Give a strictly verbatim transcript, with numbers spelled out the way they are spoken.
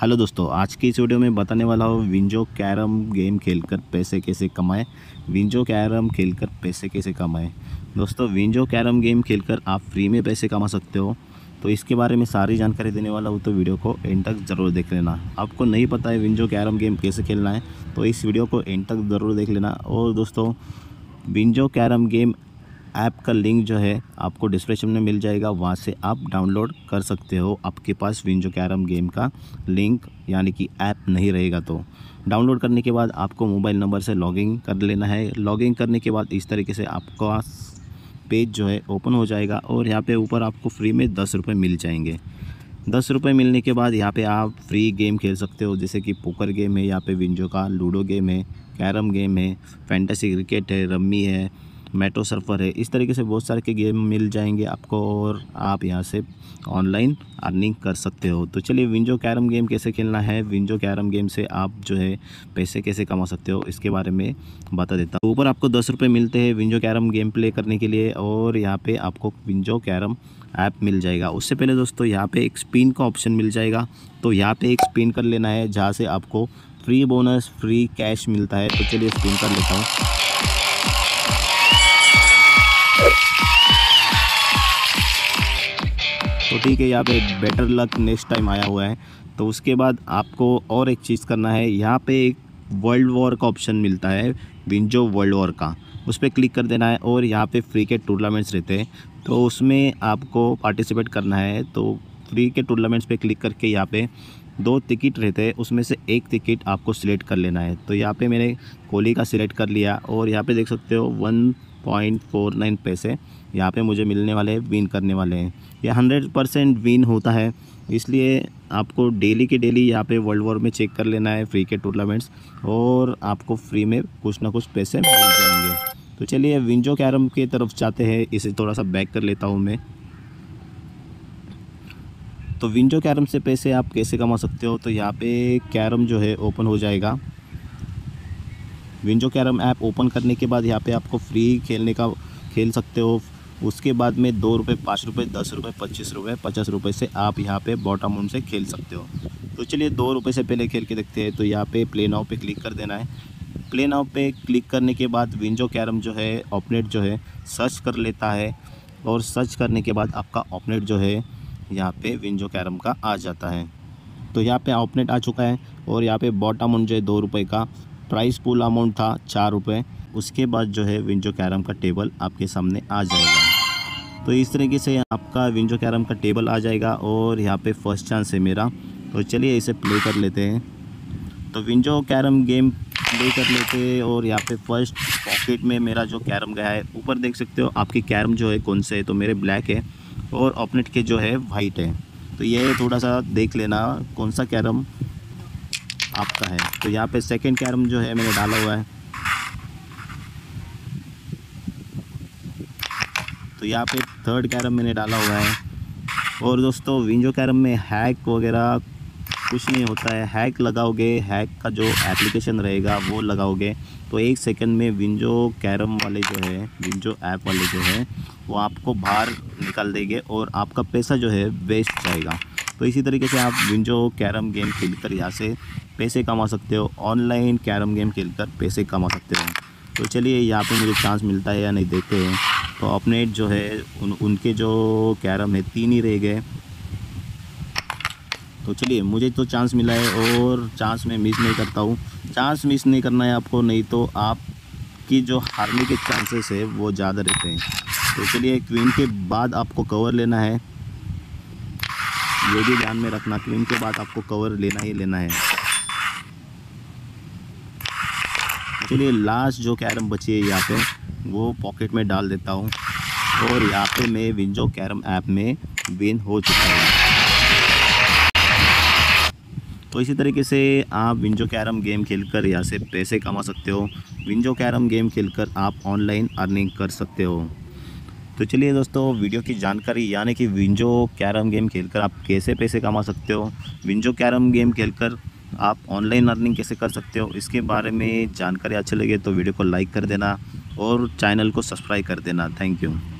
Hello दोस्तों, आज की इस वीडियो में बताने वाला हूँ विंजो कैरम गेम खेलकर पैसे कैसे कमाएं। विंजो कैरम खेलकर पैसे कैसे कमाएं। दोस्तों, विंजो कैरम गेम खेलकर आप फ्री में पैसे कमा सकते हो, तो इसके बारे में सारी जानकारी देने वाला हूँ, तो वीडियो को एंड तक ज़रूर देख लेना। आपको नहीं पता है विंजो कैरम गेम कैसे खेलना है तो इस वीडियो को एंड तक ज़रूर देख लेना। और दोस्तों, विंजो कैरम गेम ऐप का लिंक जो है आपको डिस्क्रिप्शन में मिल जाएगा, वहाँ से आप डाउनलोड कर सकते हो। आपके पास विंजो कैरम गेम का लिंक यानी कि ऐप नहीं रहेगा तो डाउनलोड करने के बाद आपको मोबाइल नंबर से लॉगिन कर लेना है। लॉगिन करने के बाद इस तरीके से आपका पेज जो है ओपन हो जाएगा और यहाँ पे ऊपर आपको फ्री में दस रुपये मिल जाएंगे। दस रुपये मिलने के बाद यहाँ पे आप फ्री गेम खेल सकते हो, जैसे कि पोकर गेम है, यहाँ पे विंजो का लूडो गेम है, कैरम गेम है, फैंटेसी क्रिकेट है, रम्मी है, मेट्रो सर्फर है। इस तरीके से बहुत सारे के गेम मिल जाएंगे आपको और आप यहां से ऑनलाइन अर्निंग कर सकते हो। तो चलिए, विंजो कैरम गेम कैसे खेलना है, विंजो कैरम गेम से आप जो है पैसे कैसे कमा सकते हो इसके बारे में बता देता हूं। ऊपर आपको दस रुपये मिलते हैं विंजो कैरम गेम प्ले करने के लिए और यहाँ पर आपको विंजो कैरम ऐप मिल जाएगा। उससे पहले दोस्तों, यहाँ पर एक स्पिन का ऑप्शन मिल जाएगा, तो यहाँ पर एक स्पिन कर लेना है, जहाँ से आपको फ्री बोनस फ्री कैश मिलता है। तो चलिए स्पिन कर लेता हूँ। तो ठीक है, यहाँ पे बेटर लक नेक्स्ट टाइम आया हुआ है। तो उसके बाद आपको और एक चीज़ करना है, यहाँ पे एक वर्ल्ड वॉर का ऑप्शन मिलता है विंजो वर्ल्ड वॉर का, उस पर क्लिक कर देना है। और यहाँ पे फ्री के टूर्नामेंट्स रहते हैं तो उसमें आपको पार्टिसिपेट करना है। तो फ्री के टूर्नामेंट्स पे क्लिक करके यहाँ पे दो टिकट रहते हैं, उसमें से एक टिकट आपको सिलेक्ट कर लेना है। तो यहाँ पे मैंने कोहली का सिलेक्ट कर लिया और यहाँ पे देख सकते हो वन पॉइंट फोर नाइन पैसे यहाँ पे मुझे मिलने वाले हैं, विन करने वाले हैं। ये हंड्रेड परसेंट विन होता है, इसलिए आपको डेली के डेली यहाँ पे वर्ल्ड वॉर में चेक कर लेना है फ्री के टूर्नामेंट्स और आपको फ्री में कुछ ना कुछ पैसे मिल जाएंगे। तो चलिए विंजो कैरम की तरफ जाते हैं, इसे थोड़ा सा बैक कर लेता हूँ मैं। तो विंजो कैरम से पैसे आप कैसे कमा सकते हो, तो यहाँ पे कैरम जो है ओपन हो जाएगा। विंजो कैरम ऐप ओपन करने के बाद यहाँ पे आपको फ्री खेलने का खेल सकते हो। उसके बाद में दो रुपये, पाँच रुपये, दस रुपये, पच्चीस रुपये, पचास रुपये से आप यहाँ पे बॉट अमाउंट से खेल सकते हो। तो चलिए दो रुपये से पहले खेल के देखते हैं। तो यहाँ पे प्ले नाउ पे क्लिक कर देना है। प्ले नाउ पे क्लिक करने के बाद विंजो कैरम जो है ऑपनेट जो है सर्च कर लेता है और सर्च करने के बाद आपका ऑपनेट जो है यहाँ पे विंजो कैरम का आ जाता है। तो यहाँ पे ऑपनेट आ चुका है और यहाँ पे बॉट अमाउंट जो है दो रुपये का, प्राइस पूल अमाउंट था चार रुपये। उसके बाद जो है विंजो कैरम का टेबल आपके सामने आ जाएगा। तो इस तरीके से आपका विंजो कैरम का टेबल आ जाएगा और यहाँ पे फर्स्ट चांस है मेरा, तो चलिए इसे प्ले कर लेते हैं। तो विंजो कैरम गेम प्ले कर लेते हैं और यहाँ पे फर्स्ट पॉकेट में मेरा जो कैरम गया है, ऊपर देख सकते हो आपकी कैरम जो है कौन से है, तो मेरे ब्लैक है और ऑपोनेंट के जो है वाइट है। तो ये थोड़ा सा देख लेना कौन सा कैरम आपका है। तो यहाँ पे सेकंड कैरम जो है मैंने डाला हुआ है। तो यहाँ पे थर्ड कैरम मैंने डाला हुआ है। और दोस्तों, विंजो कैरम में हैक वगैरह कुछ नहीं होता है। हैक लगाओगे, हैक का जो एप्लीकेशन रहेगा वो लगाओगे तो एक सेकंड में विंजो कैरम वाले जो है, विंजो ऐप वाले जो है वो आपको बाहर निकाल देंगे और आपका पैसा जो है वेस्ट जाएगा। तो इसी तरीके से आप विंजो कैरम गेम खेलकर यहाँ से पैसे कमा सकते हो, ऑनलाइन कैरम गेम खेलकर पैसे कमा सकते हो। तो चलिए यहाँ पे मुझे चांस मिलता है या नहीं देखते हैं। तो अपने जो है उन उनके जो कैरम है तीन ही रह गए। तो चलिए, मुझे तो चांस मिला है और चांस मैं मिस नहीं करता हूँ। चांस मिस नहीं करना है आपको, नहीं तो आपकी जो हारने के चांसेस है वो ज़्यादा रहते हैं। तो चलिए, क्वीन के बाद आपको कवर लेना है, ये भी ध्यान में रखना, क्वीन के बाद आपको कवर लेना ही लेना है। चलिए, लास्ट जो कैरम बची है यहाँ पे वो पॉकेट में डाल देता हूँ और यहाँ पे मैं विंजो कैरम ऐप में विन हो चुका है। तो इसी तरीके से आप विंजो कैरम गेम खेलकर यहाँ से पैसे कमा सकते हो। विंजो कैरम गेम खेलकर आप ऑनलाइन अर्निंग कर सकते हो। तो चलिए दोस्तों, वीडियो की जानकारी यानी कि विंजो कैरम गेम खेलकर आप कैसे पैसे कमा सकते हो, विंजो कैरम गेम खेलकर आप ऑनलाइन अर्निंग कैसे कर सकते हो, इसके बारे में जानकारी अच्छी लगे तो वीडियो को लाइक कर देना और चैनल को सब्सक्राइब कर देना। Thank you.